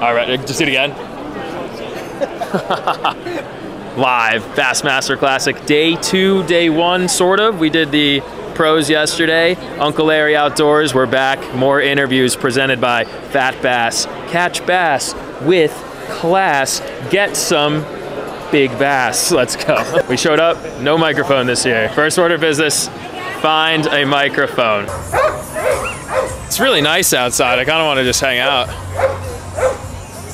All right, just do it again. Live Bassmaster Classic, day two, day one, sort of. We did the pros yesterday. Uncle Larry Outdoors, we're back. More interviews presented by Fat Bass. Catch bass with class. Get some big bass. Let's go. We showed up, no microphone this year. First order of business, find a microphone. It's really nice outside. I kind of want to just hang out.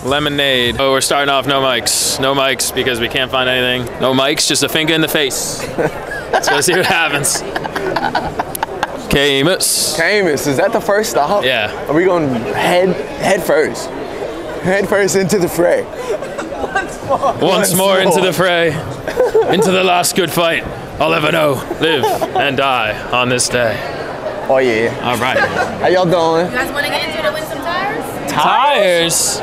Lemonade. Oh, we're starting off no mics. No mics because we can't find anything. No mics, just a finger in the face. Let's go see what happens. Caymas. Caymas, is that the first stop? Yeah. Are we going head first? Head first into the fray. Once more into the fray. Into the last good fight I'll ever know. Live and die on this day. Oh yeah. All right. How y'all doing? You guys want to get into it and win some tires? Tires?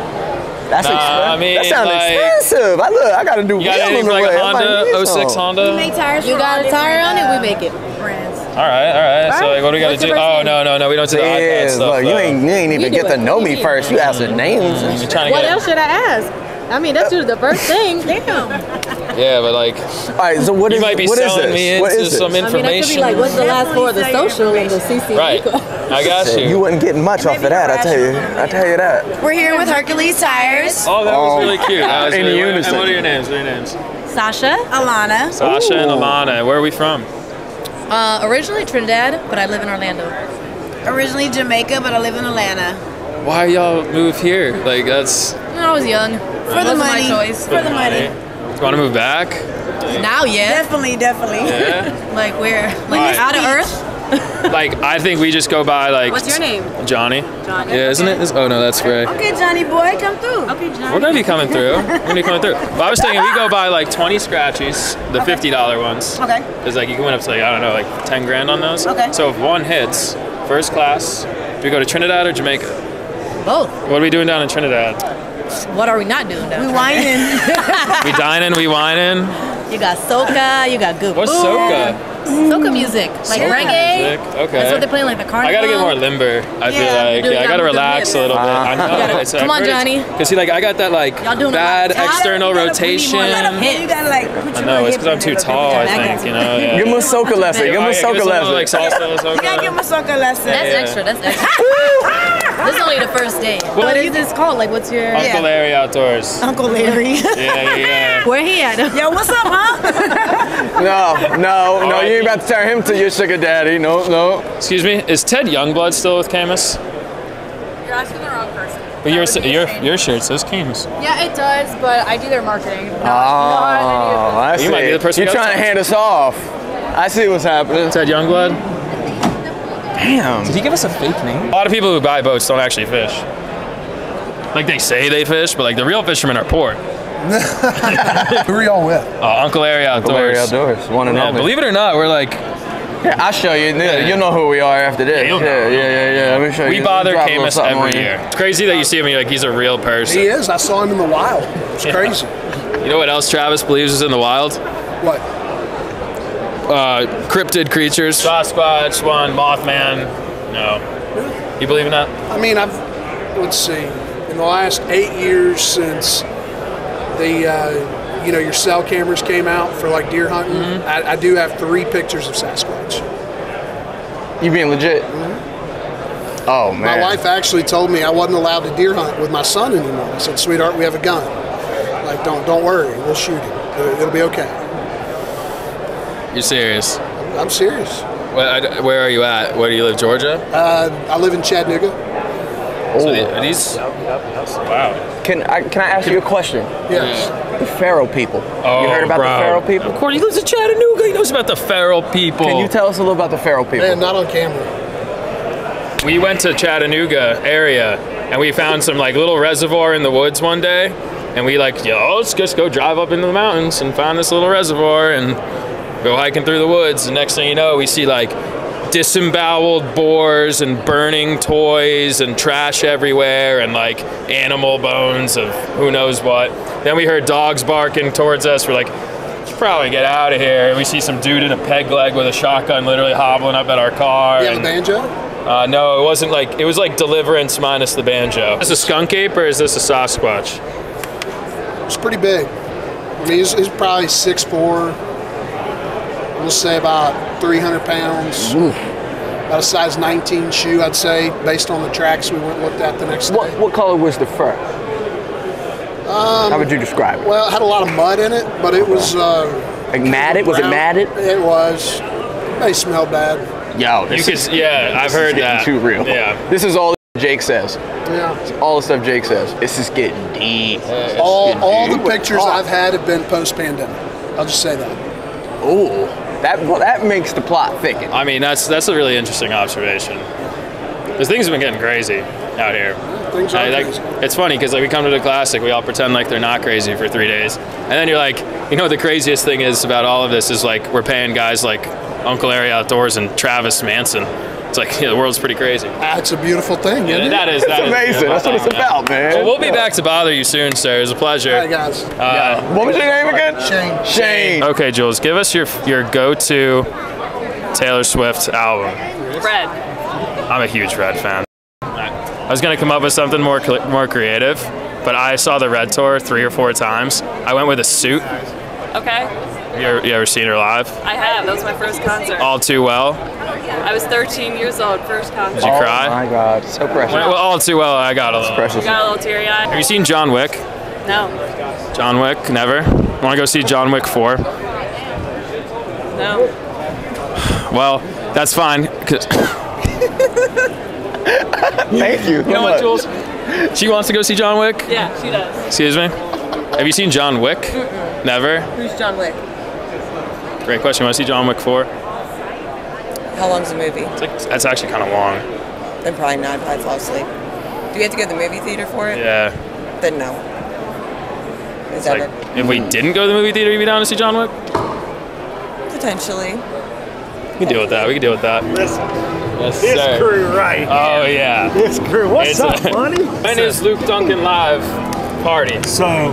That's expensive. I mean, that sounds like, expensive. I got a new wheel on the way. A Honda, 06 Honda. We make tires. You got a tire on it, we make it. Brands. All right, all right. So like, what do we got to do? Oh, no, we don't do the iPad stuff. Look, you ain't even get to know me first. You ask the names. What else should I ask? I mean, that's the first thing. Damn. Yeah, but like, all right. So what is this? What is this? Some information. I mean, I could be like, what's the last four of the social and the CC? Right. I got you. You wouldn't get much off of that. I tell you that. We're here with Hercules Tires. Oh, that was really cute. That was really cute. And what are your names? Sasha, Alana. Sasha and Alana. Where are we from? Originally Trinidad, but I live in Orlando. Originally Jamaica, but I live in Atlanta. Why y'all move here? Like that's. When I was young. For the money. For the money. Want to move back? Now, yeah. Definitely. Yeah. Like where? Like out of Earth? Like I think we just go by like. What's your name? Johnny. Johnny. Yeah, isn't it? Oh no, that's Ray. Okay, Johnny boy, come through. Okay, Johnny. We're gonna be coming through. Well, I was thinking we go by like 20 scratchies, the $50 ones. Okay. Cause like you can win up to like I don't know, like 10 grand on those. Okay. So if one hits, first class. Do we go to Trinidad or Jamaica? Both. What are we doing down in Trinidad? What are we not doing though? We whining. We dining, we whining. You got soca, you got good food. What's soca? Soca music. Like reggae. Music. Okay. That's what they play like the carnival. I gotta get more limber, I feel like. Dude, I gotta relax a little bit. I know. Come on, Johnny. Cause see, like, I got that like bad external rotation. I know, it's cause I'm too tall, I think, you know. Yeah. Give him a soca lesson, You gotta give him a soca lesson. That's extra. This is only the first day. Well, what is this called? Like, what's your... Uncle Larry Outdoors. Uncle Larry. Yeah. Where he at? Yo, what's up, huh? No, you ain't about to turn him to your sugar daddy. No. Excuse me, is Ted Youngblood still with Caymas? You're asking the wrong person. But your shirt says Caymas. Yeah, it does, but I do their marketing. I see. You might be the person you're trying to hand us off. I see what's happening. Ted Youngblood. Damn. Did he give us a fake name? A lot of people who buy boats don't actually fish. Like they say they fish, but like the real fishermen are poor. Who are y'all with? Uncle Ari Outdoors. Uncle Ari Outdoors, one and only. Believe it or not, we're like... Yeah, I'll show you. Yeah. You'll know who we are after this. Yeah. Let me show you. We bother Caymas every year. It's crazy that you see him and you're like, he's a real person. He is. I saw him in the wild. It's crazy. You know what else Travis believes is in the wild? What? Cryptid creatures. Sasquatch, Swan, Mothman. No. Really? You believe in that? I mean, let's see, in the last 8 years since the, your cell cameras came out for like deer hunting, I do have 3 pictures of Sasquatch. You being legit? Mm-hmm. Oh, man. My wife actually told me I wasn't allowed to deer hunt with my son anymore. I said, sweetheart, we have a gun. Like, don't worry, we'll shoot him. It'll be okay. You're serious? I'm serious. Where are you at? Where do you live, Georgia? I live in Chattanooga. So are these? Wow. Can I ask you a question? Yes. The Faroe people. Oh, you heard about the Faroe people? Of course, he lives in Chattanooga. He knows about the Faroe people. Can you tell us a little about the Faroe people? Man, not on camera. We went to Chattanooga area, and we found some like little reservoir in the woods one day, and we like, let's just go drive up into the mountains and find this little reservoir and. Go hiking through the woods, and next thing you know, we see like disemboweled boars and burning toys and trash everywhere and like animal bones of who knows what. Then we heard dogs barking towards us. We're like, let's probably get out of here. And we see some dude in a peg leg with a shotgun literally hobbling up at our car. You have a banjo? No, it wasn't like, it was like Deliverance minus the banjo. Is this a skunk ape or is this a Sasquatch? It's pretty big. I mean, he's probably 6'4", we'll say about 300 pounds. Oof. About a size 19 shoe, I'd say, based on the tracks we went and looked at the next day. What color was the fur? How would you describe it? Well, it had a lot of mud in it, but it was... like matted? Was it matted? It was. They smelled bad. Yo, this you is... Could, yeah, I've heard that. Too real. Yeah. This is all Jake says. Yeah. All the stuff Jake says. This is getting deep. All the pictures I've had have been post-pandemic. I'll just say that. Ooh. That makes the plot thicken. I mean, that's a really interesting observation. Because things have been getting crazy out here. Things are crazy. It's funny because like we come to the Classic, we all pretend like they're not crazy for 3 days, and then you're like, you know, the craziest thing is about all of this is like we're paying guys like Uncle Larry Outdoors and Travis Manson. It's like, yeah, the world's pretty crazy. That's a beautiful thing, isn't it? That is amazing. That's what it's about, man. Well, we'll be back to bother you soon, sir. It was a pleasure. All right, guys. What was your name again? Shane. Shane. Okay, Jules, give us your go-to Taylor Swift album. Red. I'm a huge Red fan. I was going to come up with something more creative, but I saw the Red Tour 3 or 4 times. I went with a suit. Okay. You ever seen her live? I have. That was my first concert. All Too Well? I was 13 years old, first concert. Did you cry? Oh my God, so precious. Well, All Too Well, I got a little. Precious. You got a little teary-eyed. Have you seen John Wick? No. John Wick? Never? Want to go see John Wick 4? No. Well, that's fine. Thank you. You know what, Jules? She wants to go see John Wick? Yeah, she does. Excuse me? Have you seen John Wick? Mm-mm. Never? Who's John Wick? Great question. Want to see John Wick 4? How long's the movie? It's like, that's actually kind of long. Then probably not. If I fall asleep. Do we have to go to the movie theater for it? Yeah. Then no. Is that like, it? If we didn't go to the movie theater, you'd be down to see John Wick? Potentially. We can deal with that. We can deal with that. Listen. Yes, this sir. Crew right here. Oh, yeah. This crew. What's up, buddy? When is Luke Duncan live party? So...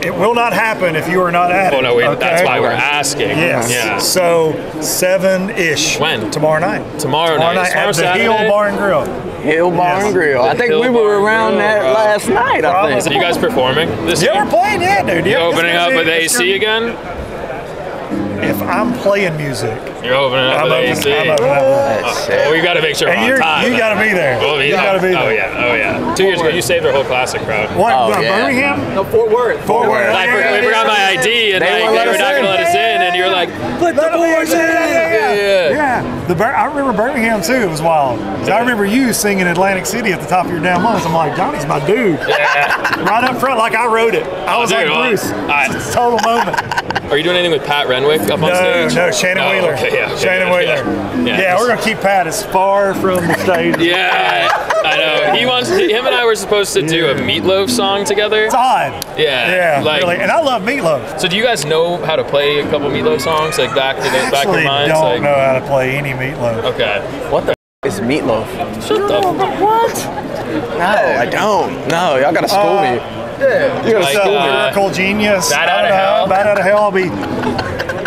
It will not happen if you are not at it. Oh, no, okay? That's why we're asking. Yes. Yeah. So, 7-ish. When? Tomorrow night. Tomorrow night at the Hill Bar and Grill. Hill Bar and Grill. I think we were around that last night, I think. Are you guys performing this year? Yeah, we're playing, yeah, dude. You opening up with AC again? If I'm playing music, you're opening up with AC. I'm opening up with AC. Well, you got to make sure we're on time. You got to be there. You got to be there. Oh, yeah. Oh, yeah. 2 years ago, you saved our whole Classic crowd. What? Birmingham? No, Fort Worth. Fort Worth. I forgot my ID, and they were not going to let us in, and you were like, put the boys in. Yeah. I remember Birmingham, too. It was wild. I remember you singing Atlantic City at the top of your damn lungs. I'm like, Johnny's my dude. Right up front, like I wrote it. I was like, Bruce. It's a total moment. Are you doing anything with Pat Renwick up on stage? No, Shannon Wheeler. Okay, yeah, okay, Shannon Wheeler. Yeah, we're going to keep Pat as far from the stage. Yeah, I know. Him and I were supposed to do a Meatloaf song together. It's odd. Yeah. Yeah, like, really. And I love Meatloaf. So do you guys know how to play a couple Meatloaf songs? Like back of your minds? I don't know how to play any Meatloaf. Okay. What the f*** is Meatloaf? Shut the f***. What? No, I don't. No, y'all got to school me. Yeah, you like, Miracle Genius. Bad out of hell. Bad out of hell. I'll be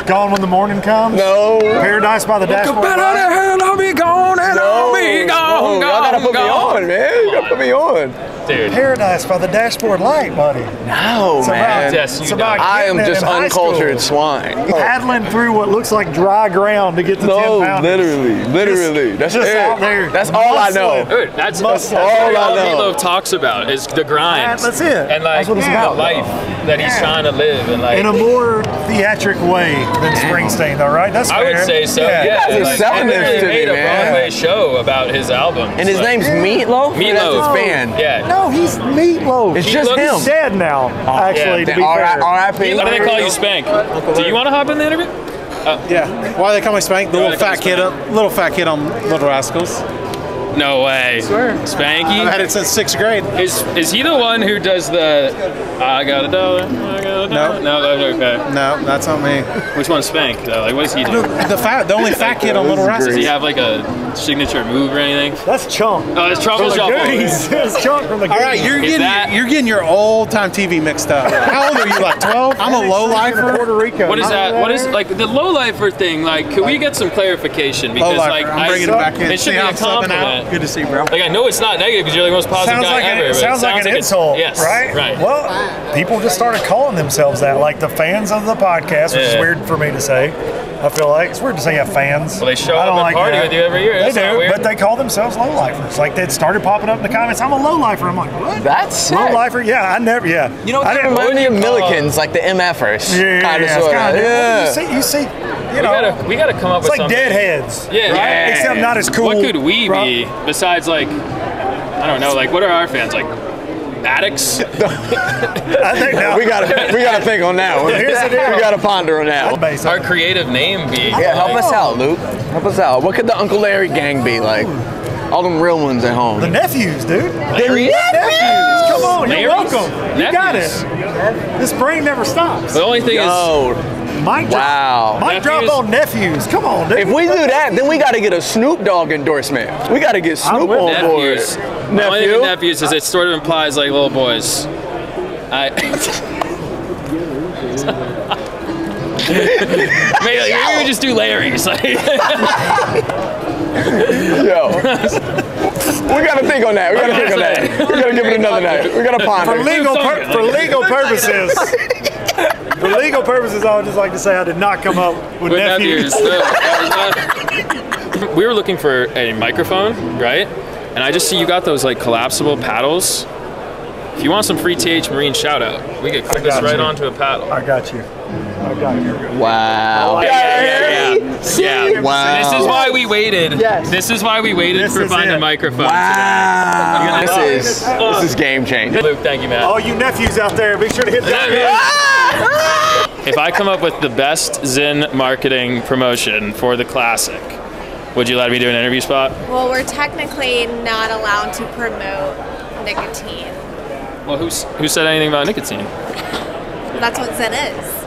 gone when the morning comes. No. Paradise by the Dashboard. Bad out of hell. I'll be gone and I'll be gone. Y'all gotta put me on, man. You gotta put me on. Dude. Paradise by the Dashboard Light, buddy. No, it's man. About, yes, it's about I am just uncultured swine. Paddling through what looks like dry ground to get to 10 pounds. Literally. That's just out there. That's all I know. Dude, that's all I know. Meatloaf talks about is the grind. That's it. And like that's what it's about. The life that he's trying to live. And like in a more theatric way than Springsteen, though, right? That's fair. I would say so. Yeah. He's selling this to me, man. He made a Broadway show about his album. And his name's Meatloaf. Meatloaf band. Yeah. No, he's Meatloaf. It's just him. He's dead now, actually, to be fair. R.I.P. Why do they call you Spank? Do you want to hop in the interview? Yeah. Why do they call me Spank? The little fat kid on Little Rascals. No way. I swear. Spanky? I've had it since 6th grade. Is he the one who does the I got a dollar, I got a dollar? No. No, that's okay. No, that's not me. Which one's Spank though? Like what is he doing? The only fat kid on Little Rascals. Does he have like a signature move or anything? That's Chunk. Oh, it's Trouble Shuffle. That's Chunk from the Goonies. All right, you're getting your old time TV mixed up. How old are you, like 12? I'm a low lifer. Puerto Rico. What is that? What is like the low lifer thing? Like can we get some clarification? Because like I'm bringing it back in. It should be a compliment. Good to see you, bro. Like I know it's not negative because you're the most positive guy ever. It sounds like an insult, yes, right? Right. Well, people just started calling themselves that, like the fans of the podcast, which is weird for me to say. I feel like it's weird to say you have fans. Well, they show up and party with you every year. They do, but they call themselves lowlifers. Like they started popping up in the comments. I'm a lowlifer. I'm like, what? That's sick. Lowlifer? Yeah, I never. Yeah. You know, I didn't. What are the Millikins, like the MFers? Yeah. You see. You know, we gotta come up with something. It's like deadheads. Yeah, right? Yeah. Except not as cool. What could we be besides like, I don't know, like what are our fans like? Addicts? I think no. we gotta think on that one. Here's the deal. We gotta ponder on that one. Our creative name be. Yeah, help us out, Luke. Help us out. What could the Uncle Larry gang be like? All them real ones at home. The nephews, dude. The nephews. Come on, Larry's? You're welcome. Nephews. You got it. This brain never stops. The only thing is. Mic drop on nephews. Come on, dude. If we do that, then we got to get a Snoop Dogg endorsement. We got to get Snoop on board. The only thing with nephews is it sort of implies like little boys. Maybe like, we just do Larry's. Yo. We gotta think on that. We gotta give it another night. We gotta ponder. For legal purposes, I would just like to say I did not come up with nephews. We were looking for a microphone, right? And I just see you got those like collapsible paddles. If you want some free TH Marine shout out, we could clip this right onto a paddle. I got you. Wow. Yeah. Wow. This is why we waited. Yes. This is why we waited for finding a microphone. Wow. This is game changing. Luke, thank you, man. All you nephews out there, be sure to hit that. If I come up with the best Zyn marketing promotion for the classic, would you let me do an interview spot? Well, we're technically not allowed to promote nicotine. Well, who said anything about nicotine? That's what Zyn is.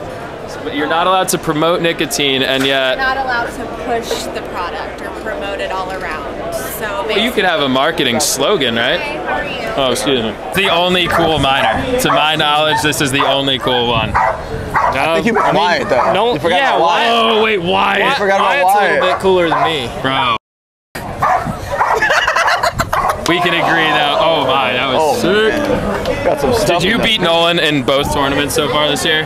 But you're not allowed to promote nicotine, and yet not allowed to push the product or promote it all around. So well, you could have a marketing slogan, right? Hey, how are you? Oh, excuse me. The only cool miner, to my knowledge, this is the only cool one. I think you meant Wyatt, though. No, you forgot about Wyatt. Oh wait, Wyatt. You forgot about Wyatt's a little bit cooler than me, bro. We can agree though. Oh my, that was sick. Man. Got some stuff. Did you beat Nolan in both tournaments so far this year?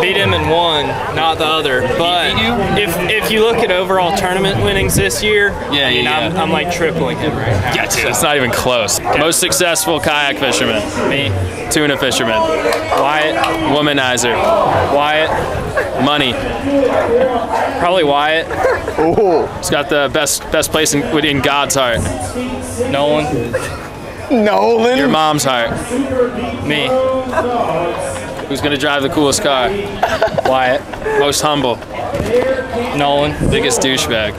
Beat him in one, not the other. But if you look at overall tournament winnings this year, I'm like tripling him right now. Yeah, dude, it's not even close. Okay. Most successful kayak fisherman. Me. Tuna fisherman. Wyatt, womanizer. Wyatt, money. Probably Wyatt. Ooh. He's got the best place in God's heart. Nolan. Your mom's heart. Me. Who's gonna drive the coolest car? Wyatt. Most humble. Nolan. Biggest douchebag.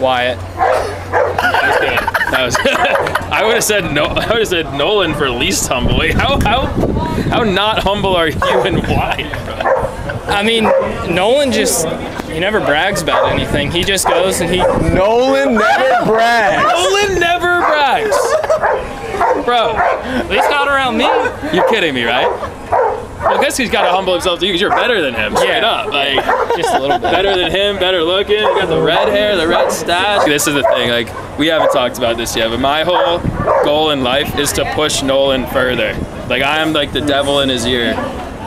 Wyatt. I would have said no. I would have said Nolan for least humble. Wait, how not humble are you and Wyatt? I mean, Nolan just. He never brags about anything. He just goes and he. Nolan never brags. Bro, at least not around me. You're kidding me, right? Well, I guess he's got to humble himself to you because you're better than him. Straight up, like just a little bit. Better than him, better looking. You got the red hair, the red stash. This is the thing. Like we haven't talked about this yet, but my whole goal in life is to push Nolan further. Like I am like the devil in his ear.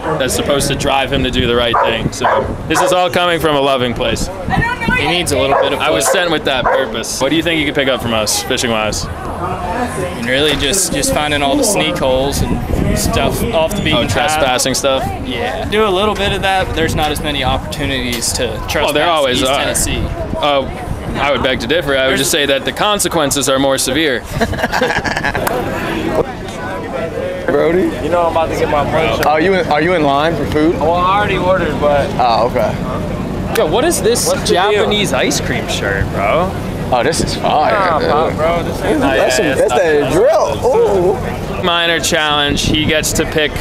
That's supposed to drive him to do the right thing. So this is all coming from a loving place. I don't know. He needs a little bit of. I was sent with that purpose. What do you think you could pick up from us, fishing-wise? And really, just finding all the sneak holes and stuff off the beaten path. Oh, trespassing stuff. Yeah, do a little bit of that, but there's not as many opportunities to trespass. Oh, there always are. Tennessee. I would beg to differ. I would just say that the consequences are more severe. Brody? You know I'm about to get my brunch. Are you in line for food? Well, I already ordered, but... Oh, okay. Yo, what is this Japanese ice cream shirt, bro? Oh, this is fire. Nah, bro, this ain't that's that drill. Ooh. Minor challenge. He gets to pick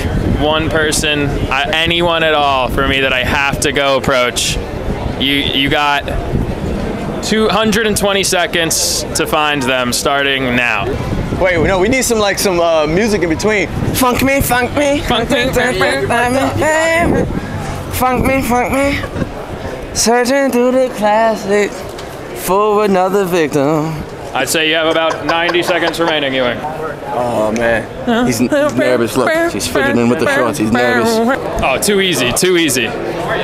one person, anyone at all, for me that I have to go approach. You got 220 seconds to find them, starting now. Wait, no, we need some music in between. Funk me, funk me, funk me, funk me, funk me. Searching through the classics for another victim. I'd say you have about 90 seconds remaining, Ewing. Oh man, he's nervous. Look, he's fiddling with the shorts. He's nervous. Oh, too easy, too easy.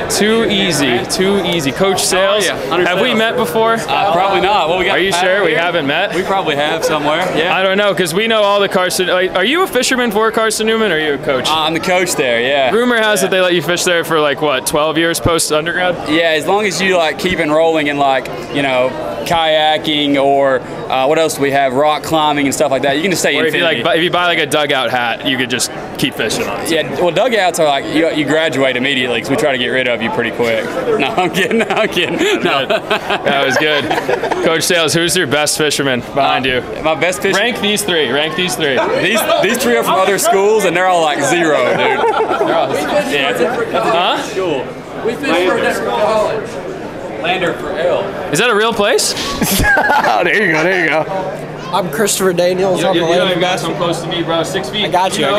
Too easy, too easy. Coach Sales, have we met before? Probably not. Well, we got. Are you sure we haven't met? We probably have somewhere. Yeah. I don't know, because we know all the Carson. Are you a fisherman for Carson Newman, or are you a coach? I'm the coach there, yeah. Rumor has it they let you fish there for like, what, 12 years post-undergrad? Yeah, as long as you like keep enrolling in like, you know, kayaking or what else do we have? Rock climbing and stuff like that. You can just stay in. If you buy like a dugout hat, you could just keep fishing on it. Yeah, well, dugouts are like, you graduate immediately because we try to get rid of you pretty quick. No, I'm kidding. No, I'm kidding. No. That was good. Coach Sales, who's your best fisherman behind you? My best fisherman? Rank these three. Rank these three. These three are from other schools, and they're all like zero, dude. Yeah. Huh? We fish for a different college. Lander for L. Is that a real place? Oh, there you go, there you go. I'm Christopher Daniels. I'm the Lander guy. So close to me, bro. 6 feet. I got you, I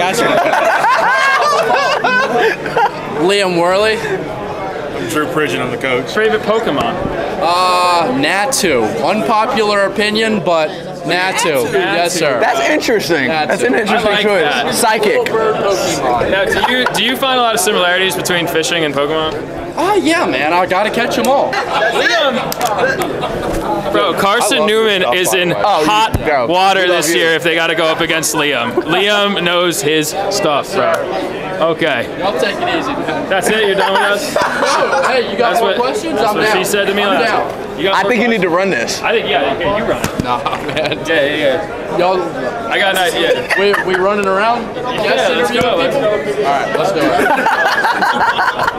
got you. Liam Worley. I'm Drew Pridgeon, I'm the coach. Favorite Pokemon? Natu. Unpopular opinion, but Natu. Yes, sir. That's interesting. Natu. That's an interesting choice. That. Psychic. Now, do you find a lot of similarities between fishing and Pokemon? Oh, yeah, man, I gotta catch them all. Liam! Bro, Carson Newman is in hot water this year if they gotta go up against Liam. Liam knows his stuff, bro. Okay. Y'all take it easy. That's it? You're done with us? No, hey, you got more questions? That's what she said to me last time. I think you need to run this. I think, yeah, okay, you run it. Nah, man. Yeah. Y'all, I got an idea. We running around? Yeah, let's go. All right, let's do it.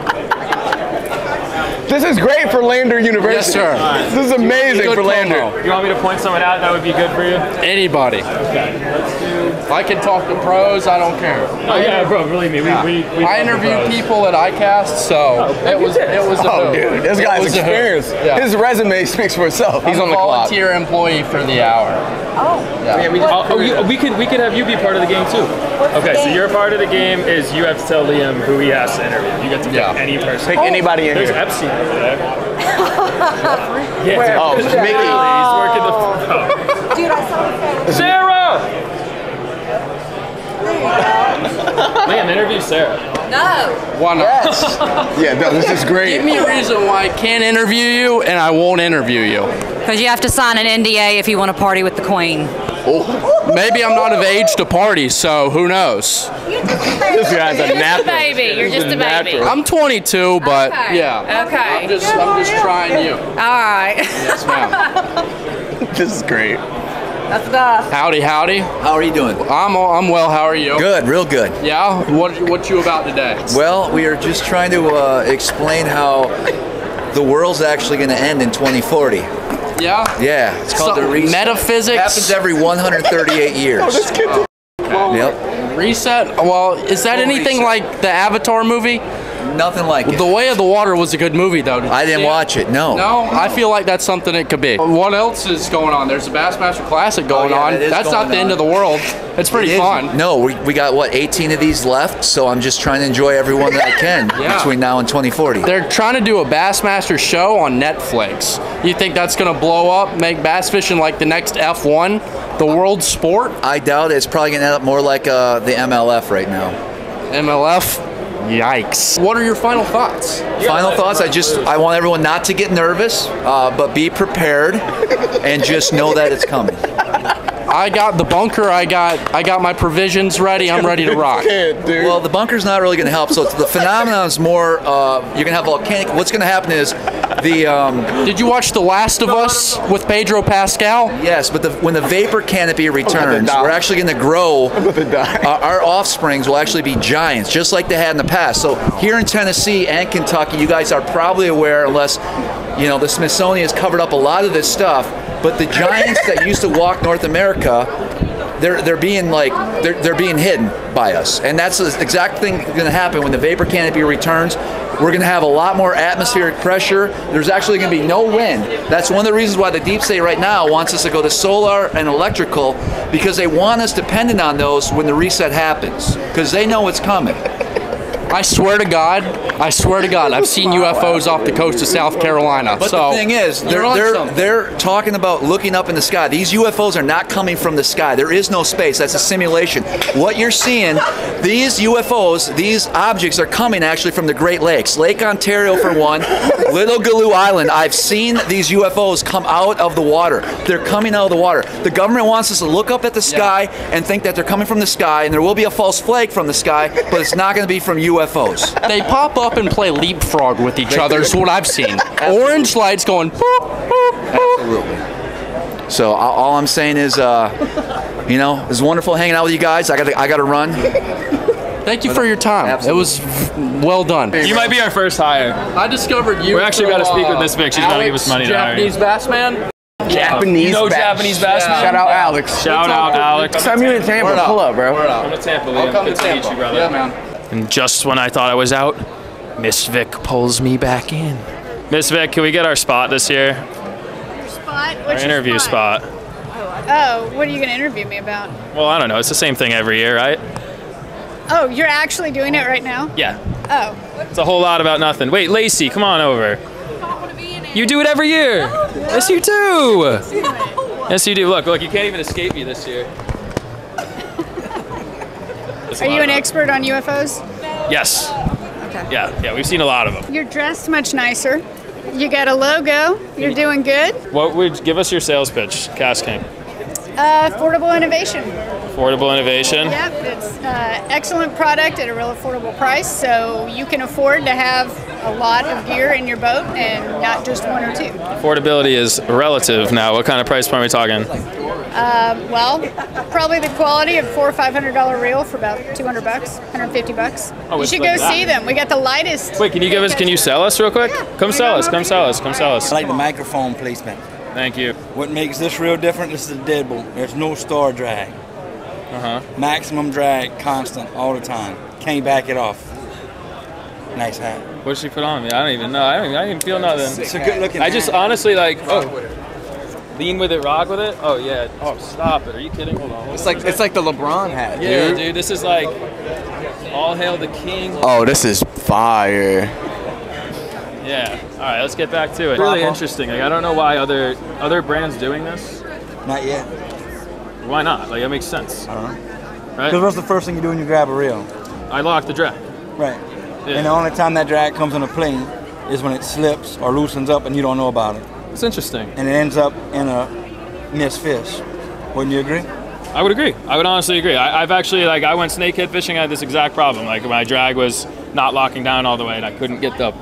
This is great for Lander University. Yes, sir. Right. This is amazing for Lander. You want me to point someone out that would be good for you? Anybody. Okay. Let's do... If I can talk to pros, I don't care. Oh, yeah, bro, believe me. Yeah. We I interviewed people at ICAST, so it was a hoop. Dude, this guy's experience. Yeah. His resume speaks for itself. He's on the clock. Volunteer employee for the hour. Oh. Yeah. we could have you be part of the game, too. Okay, so your part of the game is you have to tell Liam who he has to interview. You get to pick any person. Pick anybody in here. There's Epstein. Yeah. Oh, Mickey. Oh. Dude, I saw the Sarah! Liam, interview Sarah. No. Why not? Yes. Yeah, no, this is great. Give me a reason why I can't interview you and I won't interview you. Because you have to sign an NDA if you want to party with the queen. Oh, maybe I'm not of age to party, so who knows? This guy's a natural. You're just a baby. I'm 22, but yeah. Okay. I'm just trying you. All right. Yes, ma'am. This is great. That's the best. Howdy, howdy. How are you doing? I'm well. How are you? Good, real good. Yeah. What you about today? Well, we are just trying to explain how the world's actually going to end in 2040. Yeah? Yeah. It's called the reset. Metaphysics. It happens every 138 years. Oh, this kid. Well, yep. Reset? Well, is that anything like the Avatar movie? Nothing like it. The Way of the Water was a good movie, though. I didn't watch it, no. No? I feel like that's something it could be. What else is going on? There's a Bassmaster Classic going on. That's not the end of the world. It's pretty fun. No, we got, what, 18 of these left, so I'm just trying to enjoy every one that I can between now and 2040. They're trying to do a Bassmaster show on Netflix. You think that's going to blow up, make bass fishing like the next F1, the world sport? I doubt it. It's probably going to end up more like the MLF right now. MLF? Yikes. What are your final thoughts? Final thoughts, I want everyone not to get nervous, but be prepared and just know that it's coming. I got the bunker, I got my provisions ready, I'm ready to rock. Well, the bunker's not really gonna help, so the phenomenon is more, you're gonna have volcanic, what's gonna happen is the... Did you watch The Last of Us with Pedro Pascal? Yes, but when the vapor canopy returns, we're actually gonna grow, our offsprings will actually be giants, just like they had in the past. So here in Tennessee and Kentucky, you guys are probably aware, unless, you know, the Smithsonian has covered up a lot of this stuff, But the giants that used to walk North America, they're being hidden by us, and that's the exact thing that's going to happen when the vapor canopy returns. We're going to have a lot more atmospheric pressure. There's actually going to be no wind. That's one of the reasons why the deep state right now wants us to go to solar and electrical, because they want us dependent on those when the reset happens, because they know it's coming. I swear to God, I've seen UFOs off the coast of South Carolina. But so, the thing is, they're talking about looking up in the sky. These UFOs are not coming from the sky. There is no space. That's a simulation. What you're seeing, these UFOs, these objects are coming actually from the Great Lakes. Lake Ontario for one, Little Galoo Island. I've seen these UFOs come out of the water. They're coming out of the water. The government wants us to look up at the sky and think that they're coming from the sky, and there will be a false flag from the sky, but it's not going to be from UFOs. UFOs. They pop up and play leapfrog with each other is what I've seen. Absolutely. Orange lights going. Boop, boop, boop. Absolutely. So all I'm saying is, you know, it's wonderful hanging out with you guys. I gotta run. Thank you for your time. Absolutely. It was well done. You might be our first hire. I discovered you. We're actually about to speak with Miss Vic. She's going to give us money. Japanese bass man. Japanese bass. Shout out Alex. Shout out Alex. Next time you're in Tampa, pull up, bro. I'm in Tampa, Liam. Good to meet you, brother. Yeah, man. And just when I thought I was out, Miss Vic pulls me back in. Miss Vic, can we get our spot this year? Your spot? Our interview spot. Oh, what are you going to interview me about? Well, I don't know. It's the same thing every year, right? Oh, you're actually doing it right now? Yeah. Oh. It's a whole lot about nothing. Wait, Lacey, come on over. I don't want to be in it. You do it every year. No. Yes, you do. No. Yes, you do. Look, you can't even escape me this year. Are you an expert on UFOs? Yes. Okay. Yeah, we've seen a lot of them. You're dressed much nicer. You got a logo. You're doing good. What would give us your sales pitch, Cast King? Affordable innovation. Affordable innovation? Yep, it's excellent product at a real affordable price, so you can afford to have a lot of gear in your boat and not just one or two. Affordability is relative now. What kind of price point are we talking? Well, probably the quality of $400 or $500 reel for about $200, $150. Oh, you should like go that. See them. We got the lightest. Wait, can you give us? Can you sell us real quick? Yeah, come sell us. I like the microphone placement. Thank you. What makes this reel different? This is a deadbolt. There's no star drag. Maximum drag, constant, all the time. Can't back it off. Nice hat. What did she put on me? I don't even know. I didn't feel nothing. It's a good looking. I just honestly like. Oh. Lean with it, rock with it. Oh yeah. Oh stop it. Are you kidding? Hold on. It's like the LeBron hat. Yeah, dude. This is like all hail the king. Oh, this is fire. Yeah. All right, let's get back to it. Really interesting. Like I don't know why other brands doing this. Not yet. Why not? Like that makes sense. I don't know. Right. Because what's the first thing you do when you grab a reel? I lock the drag. Right. Yeah. And the only time that drag comes on a plane is when it slips or loosens up and you don't know about it. It's interesting. And it ends up in a missed fish. Wouldn't you agree? I would agree. I would honestly agree. I've actually, like, I went snakehead fishing. I had this exact problem. Like, my drag was not locking down all the way, and I couldn't get the...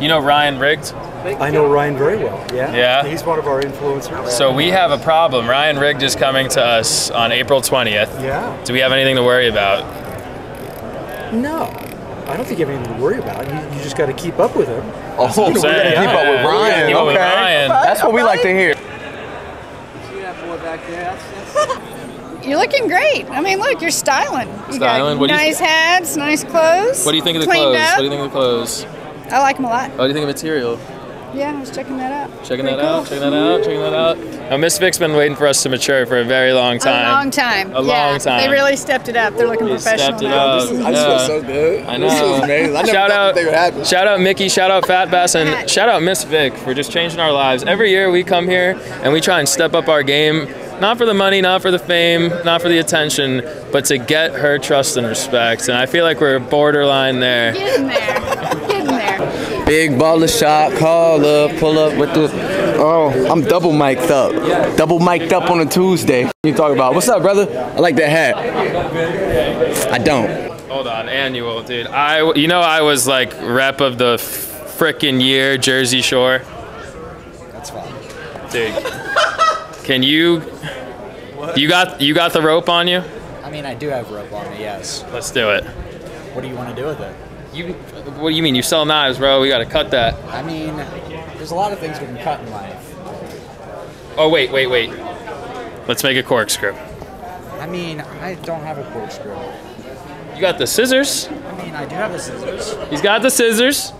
You know Ryan Rigged? I know Ryan very well, yeah. Yeah. He's one of our influencers. So we have a problem. Ryan Rigged is coming to us on April 20th. Yeah. Do we have anything to worry about? No. I don't think you have anything to worry about. You just got to keep up with him. Oh, so we got to keep up with Ryan. Keep up with Ryan. That's what we like to hear. See that boy back there? You're looking great. I mean, look, you're styling. You styling? Got nice hats, nice clothes. What do you think of the clothes? Up. What do you think of the clothes? I like them a lot. What do you think of material? Yeah, I was checking that out. Checking that out. Now, Miss Vic's been waiting for us to mature for a very long time. A long time. They really stepped it up. They're looking professional. Stepped it up. I feel so good. I know. This is amazing. I never thought they would happen. Shout out Mickey, shout out Fat Bass, and shout out Miss Vic for just changing our lives. Every year we come here and we try and step up our game. Not for the money, not for the fame, not for the attention, but to get her trust and respect. And I feel like we're borderline there. Getting there. Big baller shot, call up, pull up with the... Oh, I'm double mic'd up. Double mic'd up on a Tuesday. You talk about, what's up, brother? I like that hat. I don't. Hold on, annual, dude. You know I was like rep of the frickin' year, Jersey Shore. That's fine. Dude, can you... What? You got the rope on you? I mean, I do have rope on me, yes. Let's do it. What do you want to do with it? What do you mean? You sell knives, bro. We got to cut that. I mean, there's a lot of things we can cut in life. Oh, wait. Let's make a corkscrew. I mean, I don't have a corkscrew. You got the scissors. I mean, I do have the scissors. He's got the scissors.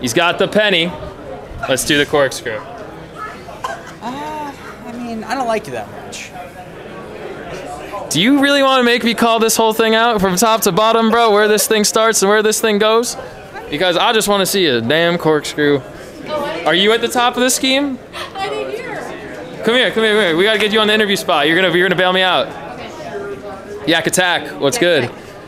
He's got the penny. Let's do the corkscrew. I mean, I don't like you that much. Do you really want to make me call this whole thing out from top to bottom, bro, where this thing starts and where this thing goes? Because I just want to see a damn corkscrew. Are you at the top of this scheme? I didn't hear. Come here. We got to get you on the interview spot. You're gonna bail me out. Okay. Yak Attack, what's good?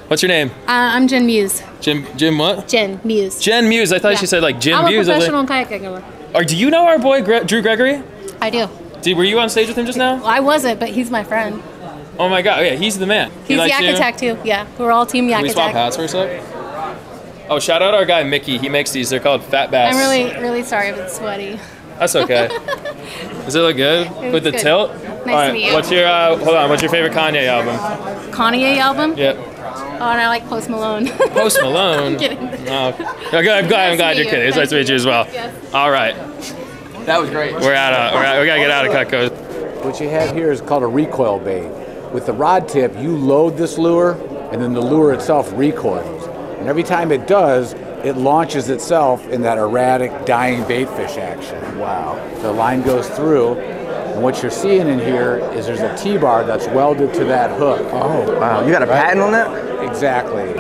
What's your name? I'm Jen Muse. Jen what? Jen Muse. Jen Muse. I thought she said like Jen Muse. I'm a professional kayaker. Or do you know our boy Drew Gregory? I do. Were you on stage with him just now? Well, I wasn't, but he's my friend. Oh my God! Yeah, he's the man. He's Yak Attack too. Yeah, we're all team Yak Attack. Can we swap hats for a sec? Oh, shout out our guy Mickey. He makes these. They're called Fat Bass. I'm really sorry if it's sweaty. That's okay. Does it look good with the tilt? Nice to meet you. What's your hold on? What's your favorite Kanye album? Kanye album? Yep. Oh, and I like Post Malone. Post Malone? I'm kidding. Oh. I'm glad you're kidding. It's nice to meet you as well. Yes. All right. That was great. We gotta get out of Cutco. What you have here is called a recoil bait. With the rod tip, you load this lure, and then the lure itself recoils. And every time it does, it launches itself in that erratic, dying baitfish action. Wow. The line goes through, and what you're seeing in here is there's a T-bar that's welded to that hook. Oh, wow. You got a patent on that? Exactly.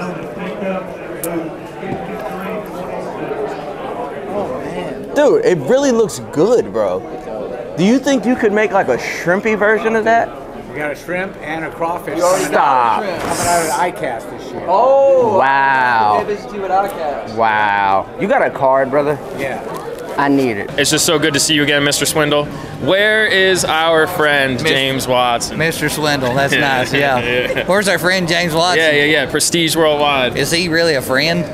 Oh man. Dude, it really looks good, bro. Do you think you could make like a shrimpy version of that? We got a shrimp and a crawfish. Stop. Coming out of ICAST this year. Oh. Wow. Wow. You got a card, brother? Yeah. I need it. It's just so good to see you again, Mr. Swindle. Where is our friend James Watson? Mr. Swindle, that's nice, yeah. Where's our friend James Watson? Yeah, Prestige Worldwide. Is he really a friend?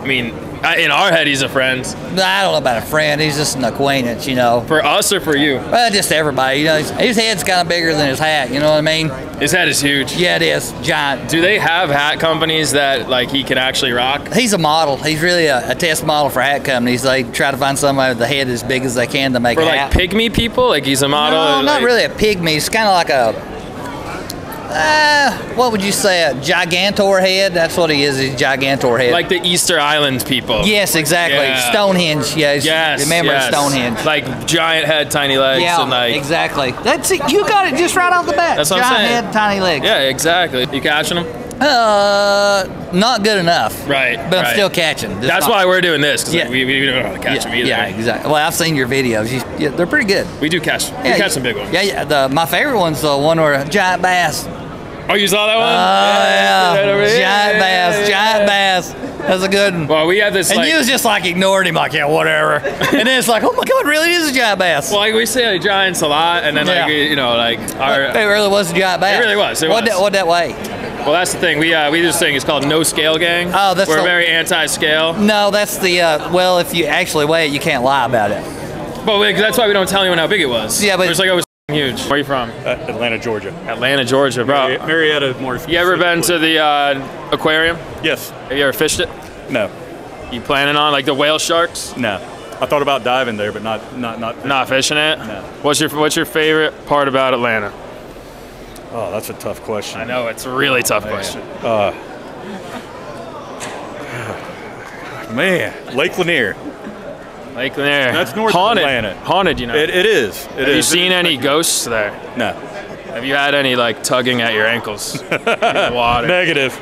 I mean, in our head, he's a friend. I don't know about a friend, he's just an acquaintance, you know. For us or for you? Well, just everybody, you know. His head's kind of bigger than his hat, you know what I mean? His head is huge. Yeah, it is, giant. Do they have hat companies that like he can actually rock? He's a model. He's really a test model for hat companies. They try to find somebody with the head as big as they can to make a hat. For like pygmy people? Like he's a model? No, not like... really a pygmy. It's kind of like a... what would you say? A Gigantor head? That's what he is. He's a Gigantor head. Like the Easter Island people. Yes, exactly. Yeah. Stonehenge. Yes. Remember Stonehenge. Like giant head, tiny legs. Yeah, and like, exactly. That's it. You got it just right off the bat. That's what I'm saying. Giant head, tiny legs. Yeah, exactly. You catching them? Not good enough. Right. But I'm still catching. That's why we're doing this, because we don't know how to catch them either. Yeah, exactly. Well, I've seen your videos. They're pretty good. We do catch them. We catch some big ones. Yeah. My favorite one's the one where a giant bass. Oh, you saw that one? Oh, Giant bass. That's a good one. Well, we had this, and you was just like ignored him, like, yeah, whatever. And then it's like, oh my God, really is a giant bass. Well, like we say giants a lot, and then, like, you know, like. It really was a giant bass. It really was. What that weigh? Well, that's the thing. We do this thing. It's called No Scale Gang. Oh, that's We're very anti-scale. No, that's the, well, if you actually weigh it, you can't lie about it. But that's why we don't tell anyone how big it was. Yeah, but. It was like I was huge. Where are you from? Atlanta, Georgia. Atlanta, Georgia, bro. Marietta, more specifically. You ever been to the aquarium? Yes. Have you ever fished it? No. You planning on like the whale sharks? No. I thought about diving there, but not fishing it? No. What's your favorite part about Atlanta? Oh, that's a tough question. I know, it's a really tough question. Man, Lake Lanier. Lake Lanier. That's North Atlanta. Haunted, you know. It is. Have you seen any ghosts there? No. Have you had any like tugging at your ankles? Water. Negative.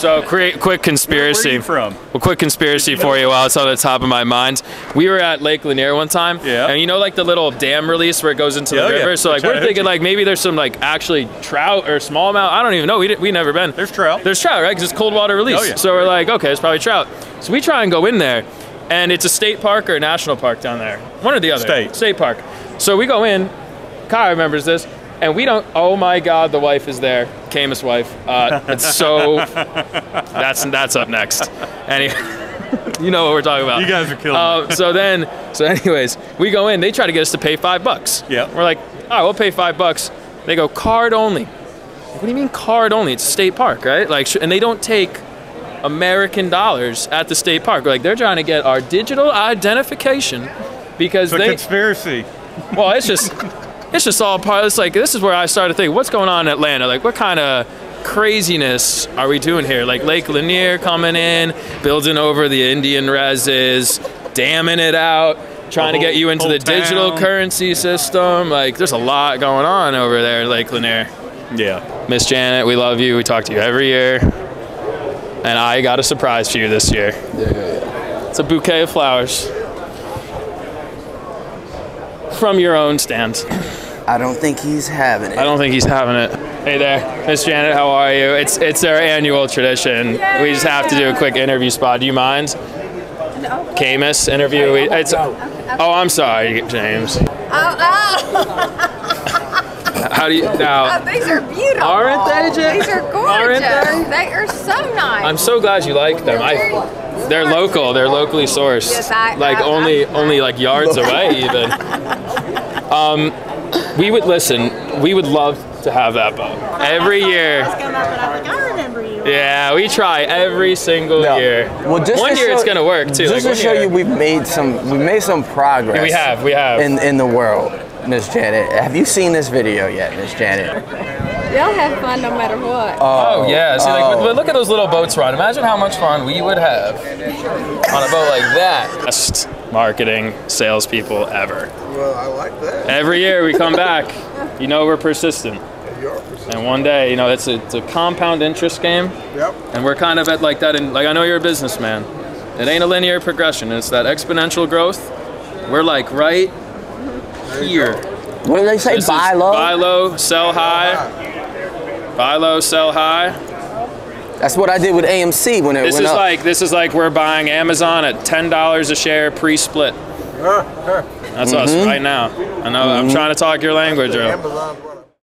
So quick conspiracy. Where are you from? Well, quick conspiracy for you while it's on the top of my mind. We were at Lake Lanier one time. Yeah. And you know like the little dam release where it goes into the river? Yeah. So like we're thinking like maybe there's some like actually trout or smallmouth. I don't even know. We never been. There's trout. There's trout, right? Because it's cold water release. Oh, yeah. So we're like, okay, it's probably trout. So we try and go in there. And it's a state park or a national park down there. One or the other. State park. So we go in. Kai remembers this. And we don't, oh my God, the wife is there. Caymas wife. It's so, that's up next. Anyway, you know what we're talking about. You guys are killing me. So anyways, we go in, they try to get us to pay $5. Yeah. We're like, all right, we'll pay $5. They go, card only. What do you mean card only? It's a state park, right? Like, and they don't take American dollars at the state park. We're like, they're trying to get our digital identification because it's a conspiracy. Well, it's just all part. It's like, this is where I started to think, what's going on in Atlanta? Like, what kind of craziness are we doing here? Like Lake Lanier coming in, building over the Indian reses, damming it out, trying to get you into the digital currency system. Like, there's a lot going on over there in Lake Lanier. Yeah. Miss Janet, we love you. We talk to you every year. And I got a surprise for you this year. Yeah. It's a bouquet of flowers. From your own stand. I don't think he's having it. I don't think he's having it. Hey there, Miss Janet, how are you? It's our annual tradition. Yay! We just have to do a quick interview spot. Do you mind? No. Caymas interview. Oh, I'm sorry, James. Oh. How do you now? Oh, these are beautiful. Aren't they, James? These are gorgeous. Aren't they? They are so nice. I'm so glad you like them. They're local. They're locally sourced. Yes, only like yards away even. We would love to have that boat every year. Yeah, we try every single year. Well, just one year it's gonna work too. Just to show you, we've made some progress. We have in the world, Miss Janet. Have you seen this video yet, Miss Janet? Y'all have fun no matter what. Oh yeah, see, but look at those little boats run. Imagine how much fun we would have on a boat like that. Best marketing salespeople ever. Well, I like that. Every year we come back, you know we're persistent. Yeah, you are persistent. And one day, you know, it's a compound interest game. Yep. And we're kind of at like that. And like, I know you're a businessman. It ain't a linear progression. It's that exponential growth. We're like right here. What do they say? Buy low. Buy low, sell high. Buy low, sell high. That's what I did with AMC when it went up. This is like we're buying Amazon at $10 a share pre-split. That's us right now. I know. I'm trying to talk your language, bro.